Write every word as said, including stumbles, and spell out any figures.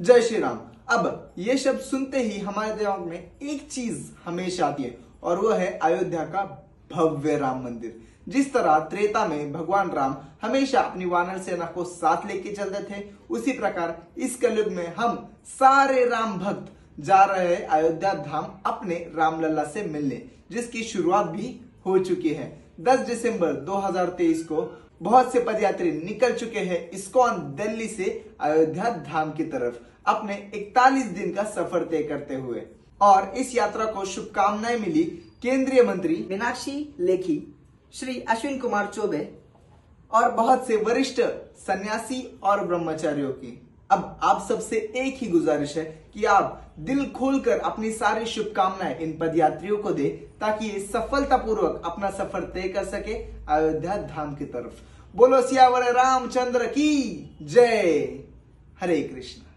जय श्री राम। अब ये शब्द सुनते ही हमारे दिमाग में एक चीज हमेशा आती है और वो है अयोध्या का भव्य राम मंदिर। जिस तरह त्रेता में भगवान राम हमेशा अपनी वानर सेना को साथ लेके चलते थे, उसी प्रकार इस कलयुग में हम सारे राम भक्त जा रहे हैं अयोध्या धाम अपने रामलला से मिलने, जिसकी शुरुआत भी हो चुकी है। दस दिसंबर दो हजार तेईस को बहुत से पदयात्री निकल चुके हैं इस्कॉन दिल्ली से अयोध्या धाम की तरफ अपने इकतालीस दिन का सफर तय करते हुए, और इस यात्रा को शुभकामनाएं मिली केंद्रीय मंत्री मीनाक्षी लेखी, श्री अश्विन कुमार चौबे और बहुत से वरिष्ठ सन्यासी और ब्रह्मचारियों की। अब आप सबसे एक ही गुजारिश है कि आप दिल खोलकर अपनी सारी शुभकामनाएं इन पदयात्रियों को दें ताकि ये सफलतापूर्वक अपना सफर तय कर सके अयोध्या धाम की तरफ। बोलो सियावर रामचंद्र की जय। हरे कृष्ण।